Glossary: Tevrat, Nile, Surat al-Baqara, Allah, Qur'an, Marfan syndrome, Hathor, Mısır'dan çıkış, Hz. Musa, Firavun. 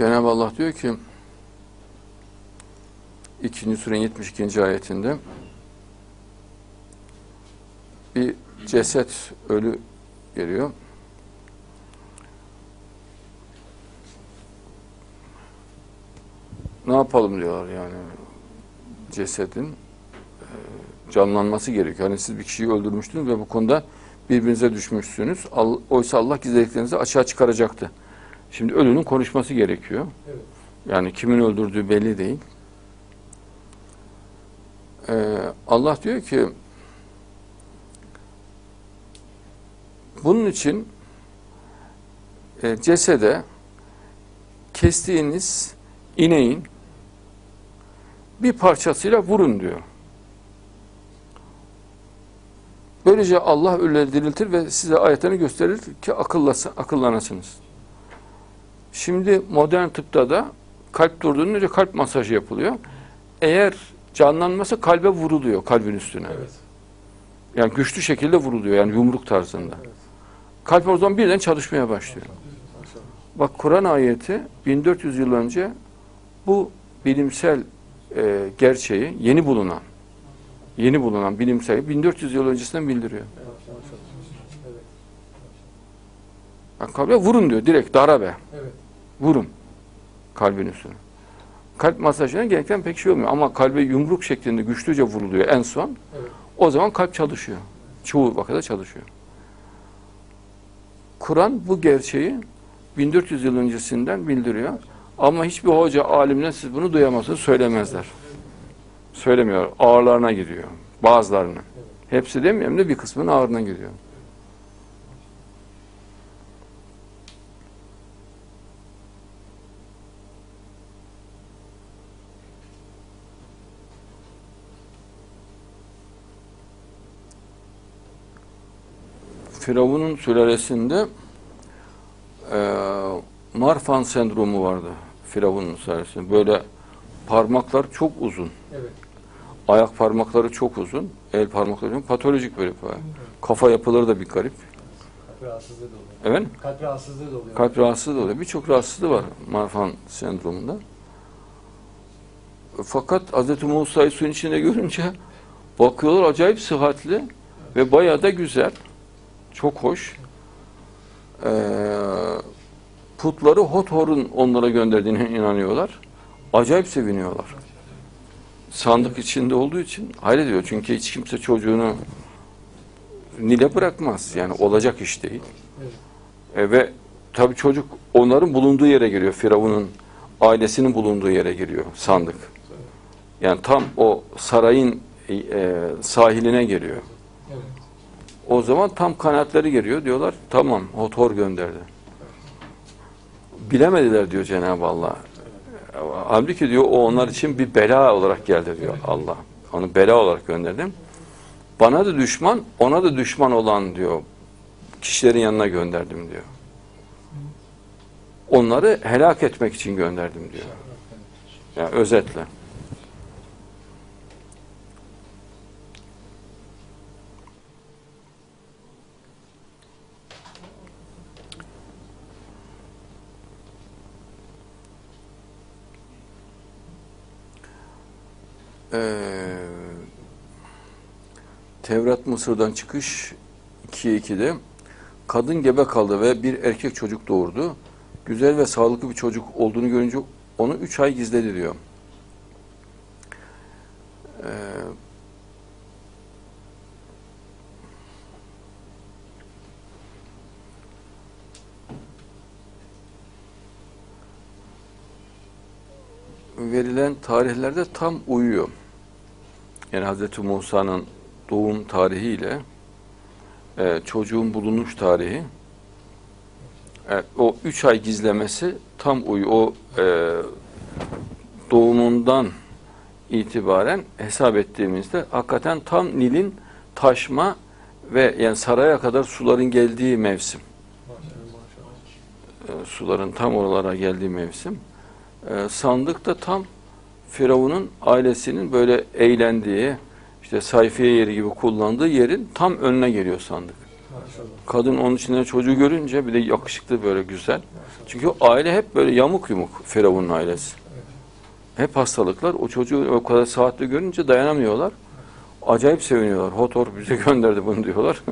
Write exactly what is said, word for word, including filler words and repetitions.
Cenab-ı Allah diyor ki ikinci surenin yetmiş ikinci ayetinde bir ceset ölü geliyor. Ne yapalım diyorlar yani cesedin canlanması gerekiyor. Hani siz bir kişiyi öldürmüştünüz ve bu konuda birbirinize düşmüşsünüz. Oysa Allah gizlediklerinizi açığa çıkaracaktı. Şimdi ölünün konuşması gerekiyor. Evet. Yani kimin öldürdüğü belli değil. Ee, Allah diyor ki bunun için e, cesede kestiğiniz ineğin bir parçasıyla vurun diyor. Böylece Allah ölüleri diriltir ve size ayetlerini gösterir ki akıllanasınız. Şimdi modern tıpta da kalp durduğunda önce kalp masajı yapılıyor. Eğer canlanması kalbe vuruluyor, kalbin üstüne. Evet. Yani güçlü şekilde vuruluyor, yani yumruk tarzında. Evet. Kalp o zaman birden çalışmaya başlıyor. Maşallah. Bak Kur'an ayeti bin dört yüz yıl önce bu bilimsel e, gerçeği yeni bulunan, yeni bulunan bilimsel bin dört yüz yıl öncesinden bildiriyor. Evet. Yani kalbe vurun diyor, direkt darabe. Evet. Vurun kalbin üstüne. Kalp masajına gerçekten pek şey olmuyor ama kalbe yumruk şeklinde güçlüce vuruluyor en son. Evet. O zaman kalp çalışıyor. Çoğu vakada çalışıyor. Kur'an bu gerçeği bin dört yüz yıl öncesinden bildiriyor. Ama hiçbir hoca, alimden siz bunu duyamazsınız, söylemezler. Söylemiyor, ağırlarına gidiyor. Bazılarına. Hepsi demiyorum da bir kısmının ağırına gidiyor. Firavun'un sülalesinde e, Marfan sendromu vardı. Firavun'un sülalesinde. Böyle parmaklar çok uzun. Evet. Ayak parmakları çok uzun. El parmakları çok patolojik böyle. Evet. Kafa yapıları da bir garip. Kalp rahatsızlığı da oluyor. Evet? Kalp rahatsızlığı da oluyor. Kalp rahatsızlığı da oluyor. Birçok rahatsızlığı var Marfan sendromunda. Fakat Hz. Musa'yı suyun içinde görünce bakıyorlar acayip sıhhatli, evet, ve bayağı da güzel. Çok hoş. Ee, putları Hathor'un onlara gönderdiğine inanıyorlar. Acayip seviniyorlar. Sandık içinde olduğu için hayret ediyor. Çünkü hiç kimse çocuğunu Nile bırakmaz. Yani olacak iş değil. Ee, ve tabii çocuk onların bulunduğu yere giriyor. Firavun'un ailesinin bulunduğu yere giriyor sandık. Yani tam o sarayın e, sahiline geliyor. O zaman tam kanatları geliyor. Diyorlar tamam Hathor gönderdi. Bilemediler diyor Cenab-ı Allah. Halbuki diyor o onlar için bir bela olarak geldi diyor Allah. Onu bela olarak gönderdim. Bana da düşman, ona da düşman olan diyor kişilerin yanına gönderdim diyor. Onları helak etmek için gönderdim diyor. Yani özetle. Ee, Tevrat Mısır'dan çıkış ikiye iki'de kadın gebe kaldı ve bir erkek çocuk doğurdu. Güzel ve sağlıklı bir çocuk olduğunu görünce onu üç ay gizledi diyor. Ee, verilen tarihlerde tam uyuyor. Yani Hz. Musa'nın doğum tarihiyle e, çocuğun bulunuş tarihi, e, o üç ay gizlemesi tam uyuyor. O e, doğumundan itibaren hesap ettiğimizde hakikaten tam Nil'in taşma ve yani saraya kadar suların geldiği mevsim. E, suların tam oralara geldiği mevsim. E, sandık da tam Firavun'un ailesinin böyle eğlendiği, işte sayfiye yeri gibi kullandığı yerin tam önüne geliyor sandık. Kadın onun içinden çocuğu görünce bir de yakışıklı, böyle güzel. Çünkü o aile hep böyle yamuk yumuk, Firavun'un ailesi. Hep hastalıklar. O çocuğu o kadar sıhhatli görünce dayanamıyorlar. Acayip seviniyorlar. Hathor bize gönderdi bunu diyorlar.